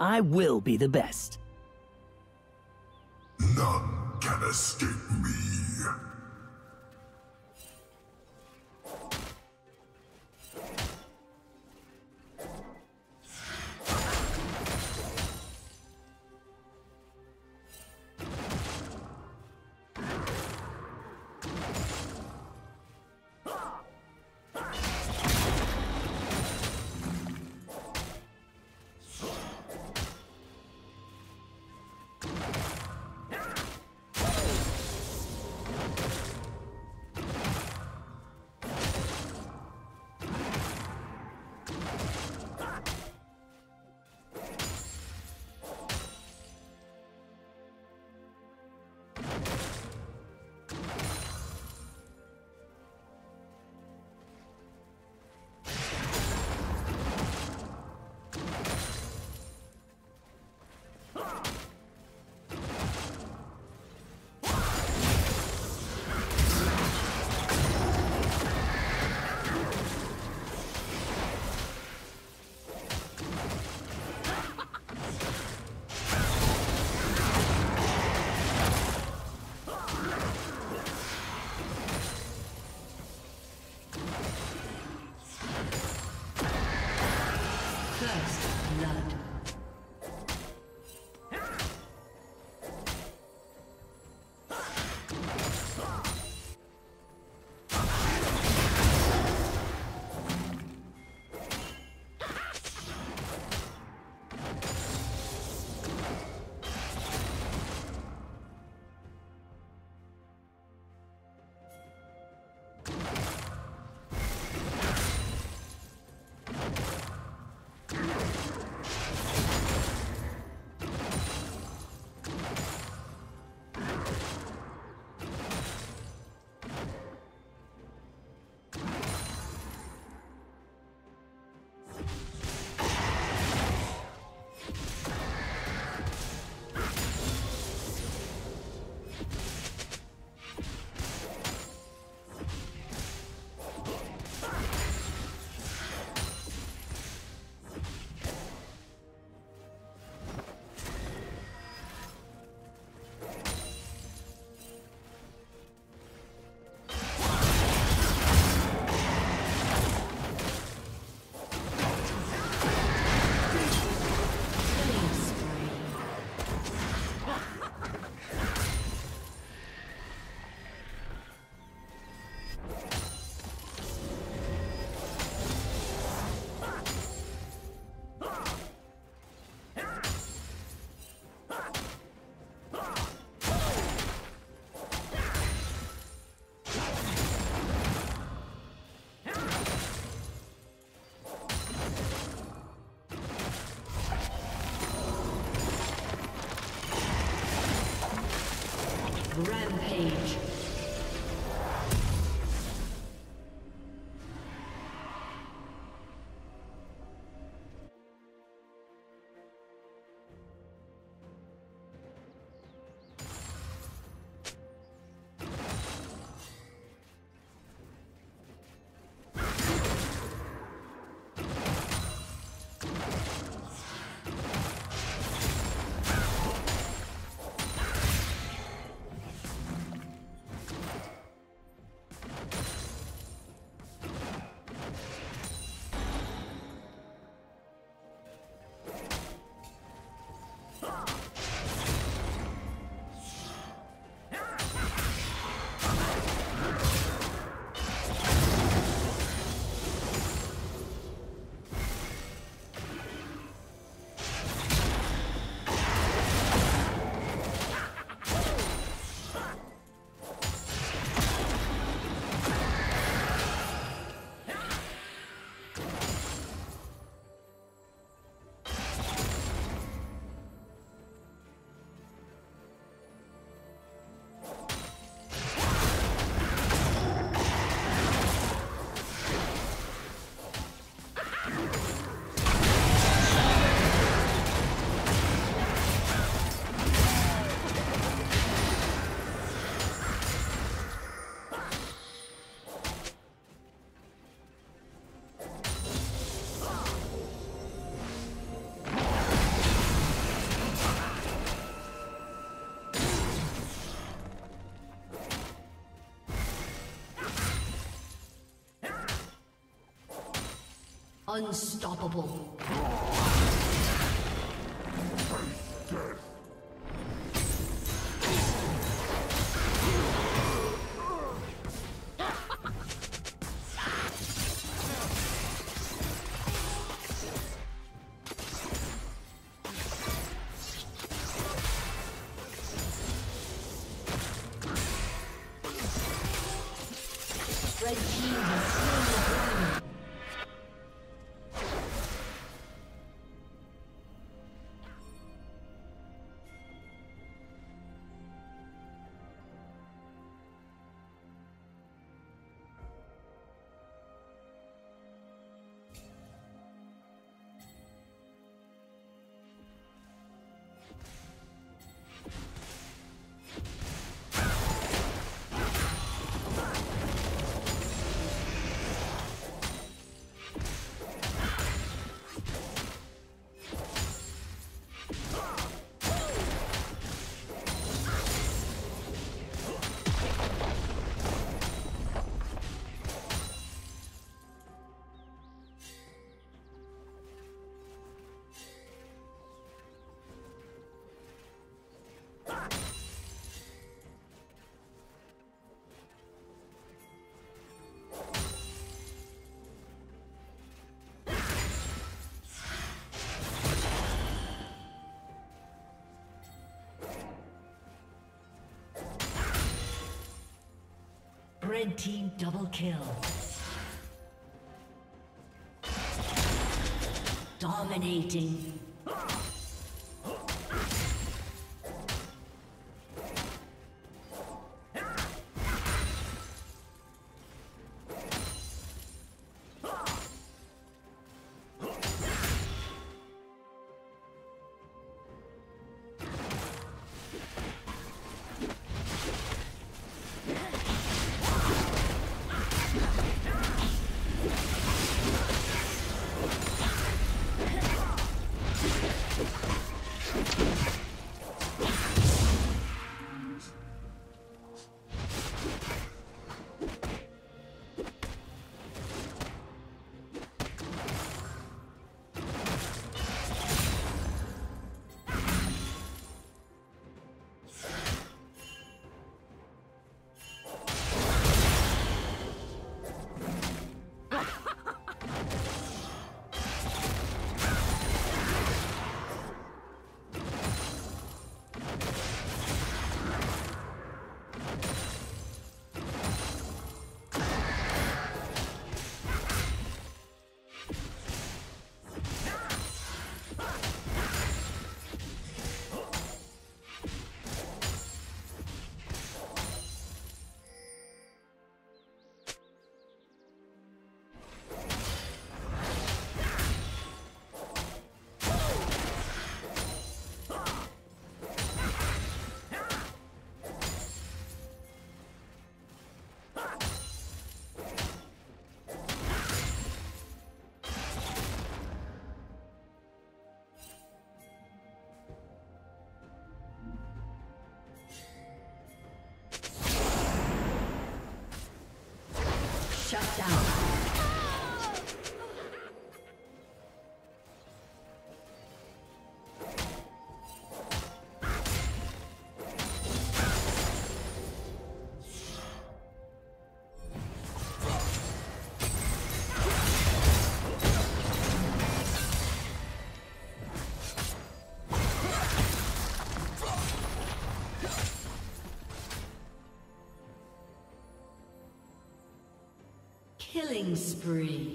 I will be the best. None can escape me. Rampage. Unstoppable. Face death. Red team double kill. Dominating. Shut down. Killing spree.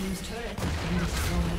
team's turret has been destroyed.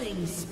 Killing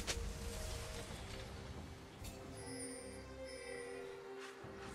Blue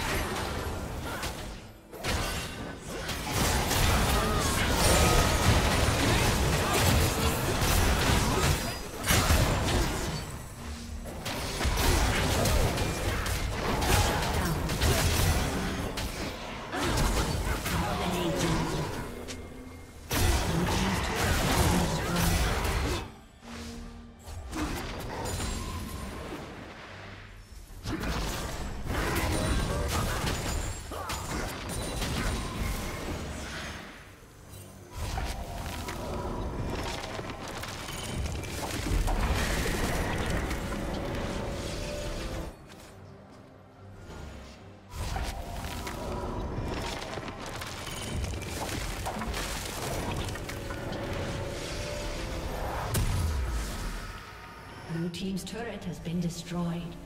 team's turret has been destroyed.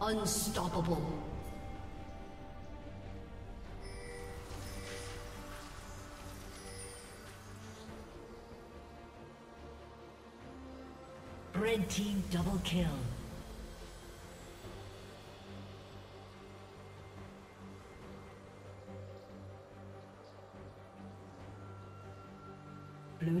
Unstoppable. Red team double kill. Blue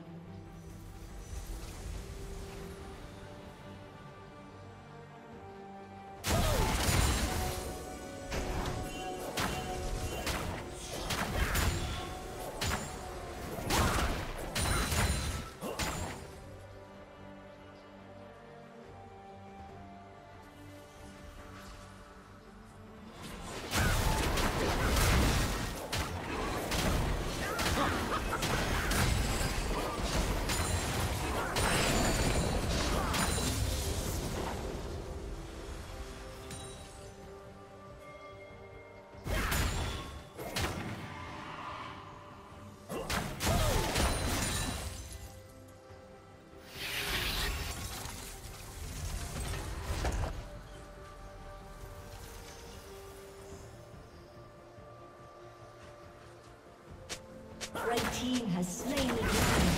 Come on. Red team has slain the dragon.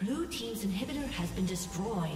Blue team's inhibitor has been destroyed.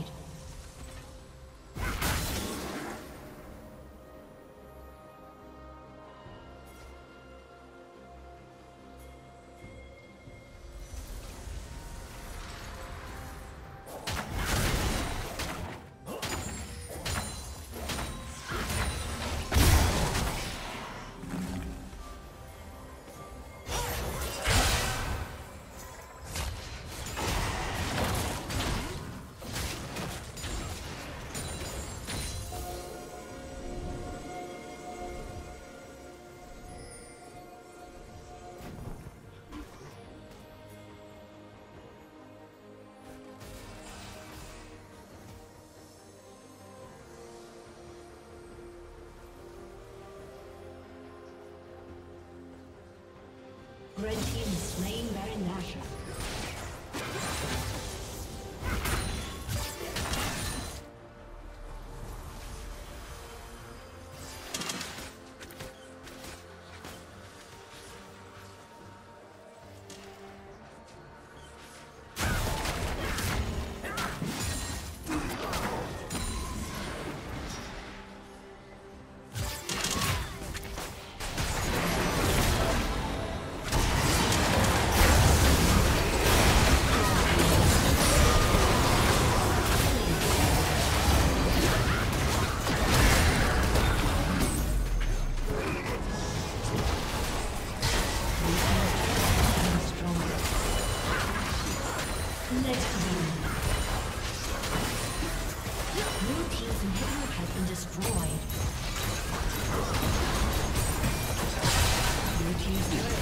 Red team is slain Baron Nashor. Destroyed.